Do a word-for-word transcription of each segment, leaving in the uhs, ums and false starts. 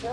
같이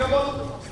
가고